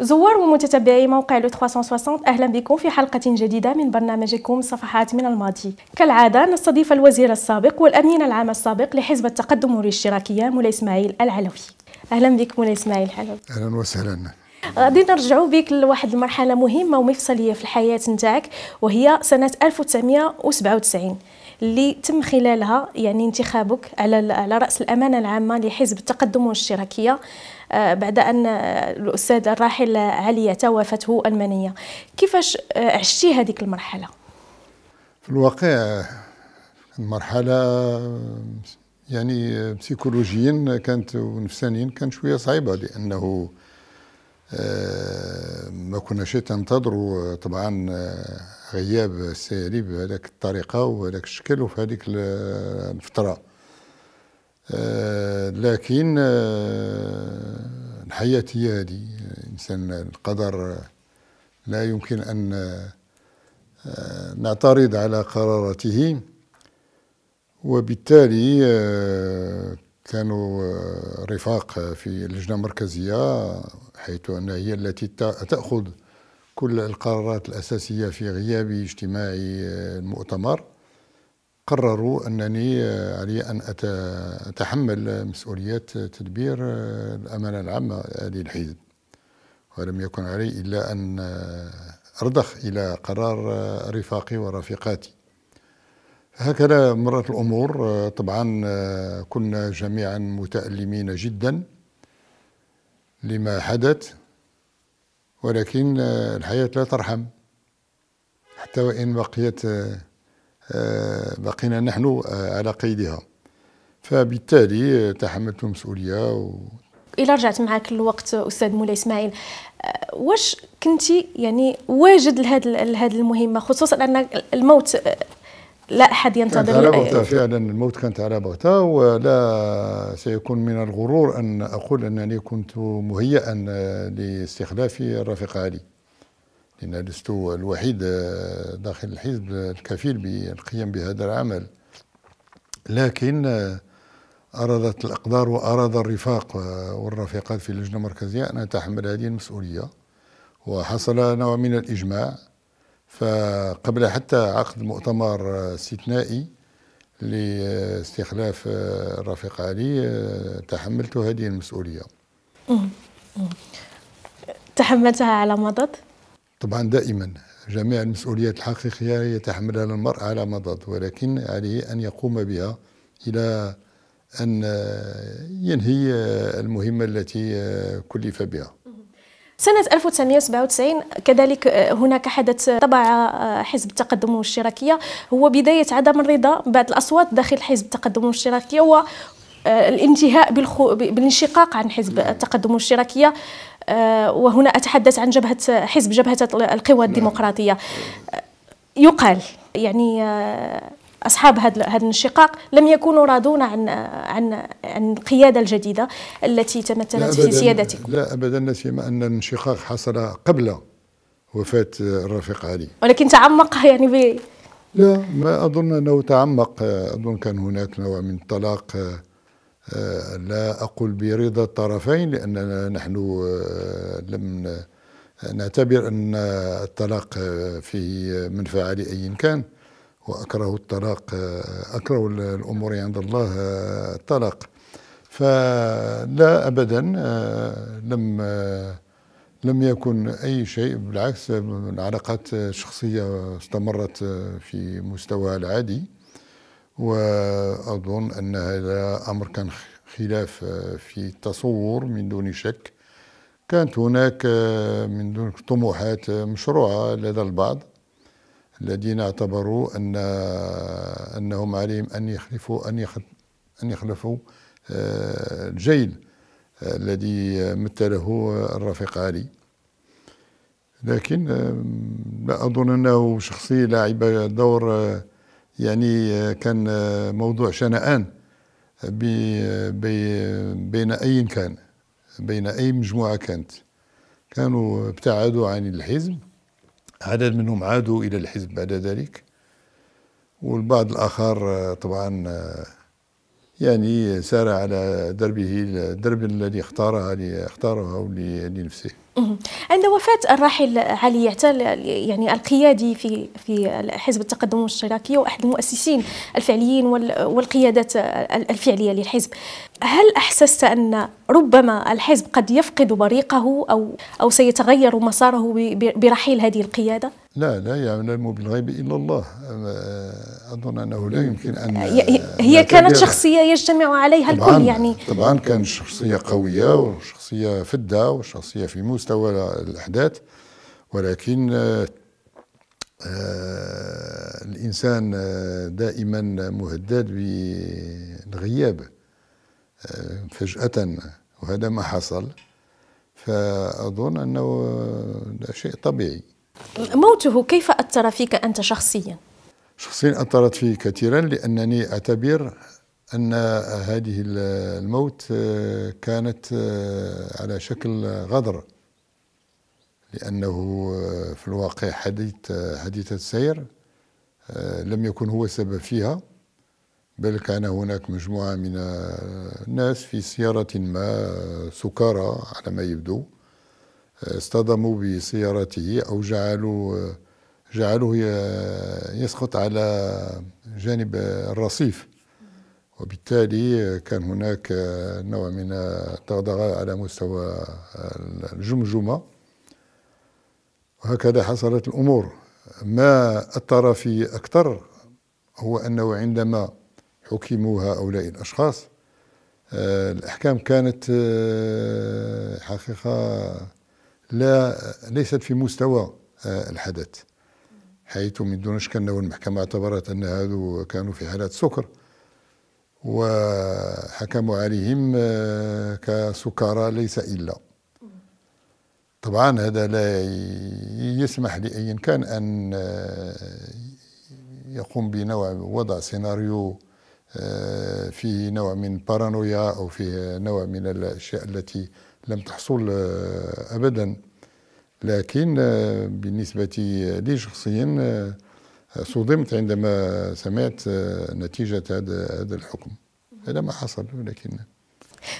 زوار ومتتبعي موقع لو 360 أهلا بكم في حلقة جديدة من برنامجكم صفحات من الماضي. كالعادة نستضيف الوزير السابق والأمين العام السابق لحزب التقدم والاشتراكية مولاي إسماعيل العلوي. أهلا بك مولاي إسماعيل العلوي. أهلا وسهلا. غادي نرجعوا بك لواحد المرحلة مهمة ومفصلية في الحياة نتاعك، وهي سنة 1997 اللي تم خلالها يعني انتخابك على رأس الأمانة العامة لحزب التقدم والاشتراكية بعد أن الأستاذ الراحل علي يعتة وافته المنية. كيفاش عشتي هذيك المرحلة؟ في الواقع المرحلة يعني بسيكولوجيا كانت ونفسانيا كانت شوية صعيبة، لأنه ما كناش تنتظروا طبعا غياب السي علي بهذاك الطريقه وهذاك الشكل وفي هذيك الفتره، لكن الحياه هي هذه. الانسان القدر لا يمكن ان نعترض على قراراته، وبالتالي كانوا رفاق في اللجنة المركزية، حيث أنها هي التي تأخذ كل القرارات الأساسية في غياب اجتماعي المؤتمر. قرروا أنني علي أن أتحمل مسؤولية تدبير الأمانة العامة للحزب، ولم يكن علي إلا أن أرضخ إلى قرار رفاقي ورفيقاتي. هكذا مرت الأمور. طبعا كنا جميعا متألمين جدا لما حدث، ولكن الحياة لا ترحم، حتى وإن بقينا نحن على قيدها. فبالتالي تحملت المسؤولية. إلا رجعت معك الوقت أستاذ مولاي إسماعيل، واش كنتي يعني واجد لهذه المهمة، خصوصا أن الموت لا أحد ينتظر؟ كانت على بغتة فعلا، الموت كانت على بغتة، ولا سيكون من الغرور أن أقول أنني كنت مهيئا لاستخلاف الرفيق علي، لأن لست الوحيد داخل الحزب الكفيل بالقيام بهذا العمل. لكن أرادت الأقدار وأراد الرفاق والرفيقات في اللجنة المركزية أن أتحمل هذه المسؤولية، وحصل نوع من الإجماع. فقبل حتى عقد مؤتمر استثنائي لاستخلاف الرفيق علي تحملت هذه المسؤولية. تحملتها على مضض؟ طبعا دائما جميع المسؤوليات الحقيقية يتحملها المرء على مضض، ولكن عليه أن يقوم بها إلى أن ينهي المهمة التي كلف بها. سنة 1997 كذلك هناك حدث طبع حزب التقدم والاشتراكية، هو بداية عدم الرضا بعد الأصوات داخل حزب التقدم والاشتراكية والانتهاء بالانشقاق عن حزب التقدم والاشتراكية، وهنا أتحدث عن جبهة القوى الديمقراطية. يقال يعني أصحاب هذا الانشقاق لم يكونوا راضون عن القيادة الجديدة التي تمثلت في سيادتكم. لا أبدا، لا سيما أن الانشقاق حصل قبل وفاة الرفيق علي، ولكن تعمق يعني لا، ما أظن أنه تعمق. أظن كان هناك نوع من الطلاق، لا أقول برضا الطرفين، لأننا نحن لم نعتبر أن الطلاق فيه منفعة لأي كان، وأكره الطلاق، أكره الأمور عند الله الطلاق. فلا أبدا، لم يكن أي شيء، بالعكس العلاقات الشخصية استمرت في مستواها العادي. وأظن أن هذا أمر كان خلاف في التصور من دون شك. كانت هناك من دون طموحات مشروعة لدى البعض الذين اعتبروا أنهم عليهم أن يخلفوا الجيل الذي مثله الرفيق علي. لكن لا أظن أنه شخصي لعب دور، يعني كان موضوع شنآن بين أي كان، بين أي مجموعة كانوا ابتعدوا عن الحزب. عدد منهم عادوا إلى الحزب بعد ذلك، والبعض الآخر طبعا يعني سار على دربه، الدرب الذي اختاره لنفسه. عند وفاة الراحل علي يعتة يعني القيادي في حزب التقدم والاشتراكية وأحد المؤسسين الفعليين والقيادات الفعلية للحزب، هل أحسست أن ربما الحزب قد يفقد بريقه أو سيتغير مساره برحيل هذه القيادة؟ لا يعلم بالغيب إلا الله، أظن أنه لا يمكن أن هي كانت شخصية يجتمع عليها الكل. يعني طبعا كانت شخصية قوية وشخصية فدة وشخصية في مستوى الأحداث، ولكن الإنسان دائما مهدد بالغياب فجأة، وهذا ما حصل، فأظن أنه ده شيء طبيعي. موته كيف أثر فيك أنت شخصيا؟ شخصيا أثرت فيه كثيرا، لأنني أعتبر أن هذه الموت كانت على شكل غدر، لأنه في الواقع حديثة السير لم يكن هو السبب فيها، بل كان هناك مجموعة من الناس في سيارة ما سكارى على ما يبدو اصطدموا بسيارته أو جعلوه يسقط على جانب الرصيف، وبالتالي كان هناك نوع من الدغدغة على مستوى الجمجمة، وهكذا حصلت الأمور. ما أثر في أكثر هو أنه عندما حكموا هؤلاء الأشخاص الأحكام كانت حقيقة ليست في مستوى الحدث، حيث من دون شك أنه المحكمة اعتبرت أن هذو كانوا في حالات سكر وحكموا عليهم كسكارى ليس إلا. طبعا هذا لا يسمح لأي كان أن يقوم بنوع وضع سيناريو فيه نوع من بارانويا أو فيه نوع من الأشياء التي لم تحصل أبدا. لكن بالنسبة لي شخصيا صدمت عندما سمعت نتيجة هذا الحكم، هذا ما حصل. ولكن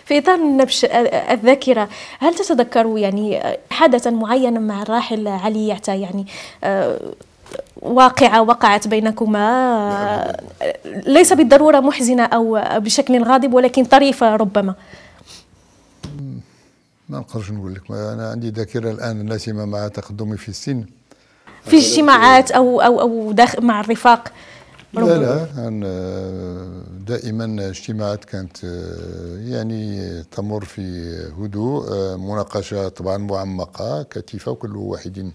في إطار نبش الذاكرة، هل تتذكروا يعني حدثا معينا مع الراحل علي يعتة، يعني واقعة وقعت بينكما ليس بالضرورة محزنة أو بشكل غاضب ولكن طريفة ربما؟ ما نقدرش نقول لك، أنا عندي ذاكرة الآن لا سيما مع تقدمي في السن، في اجتماعات أو داخل مع الرفاق. لا دائما اجتماعات كانت يعني تمر في هدوء، مناقشة طبعا معمقة كثيفة، وكل واحد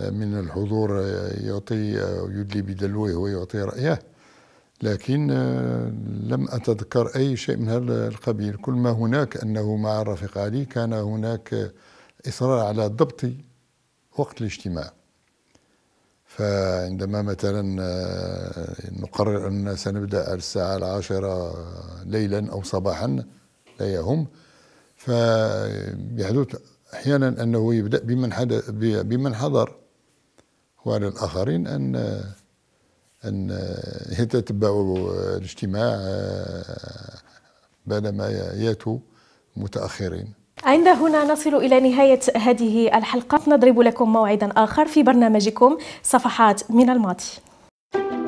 من الحضور يعطي أو يدلي بدلوه ويعطي رأيه، لكن لم أتذكر أي شيء من هذا القبيل. كل ما هناك أنه مع الرفيق علي كان هناك إصرار على ضبط وقت الاجتماع، فعندما مثلا نقرر أننا سنبدأ على الساعة 10 ليلا أو صباحا لا يهم، فيحدث أحيانا أنه يبدأ بمن حضر، وعلى الآخرين أن يتتبعوا الاجتماع بعدما ياتوا متأخرين. عند هنا نصل إلى نهاية هذه الحلقة، نضرب لكم موعدا آخر في برنامجكم صفحات من الماضي.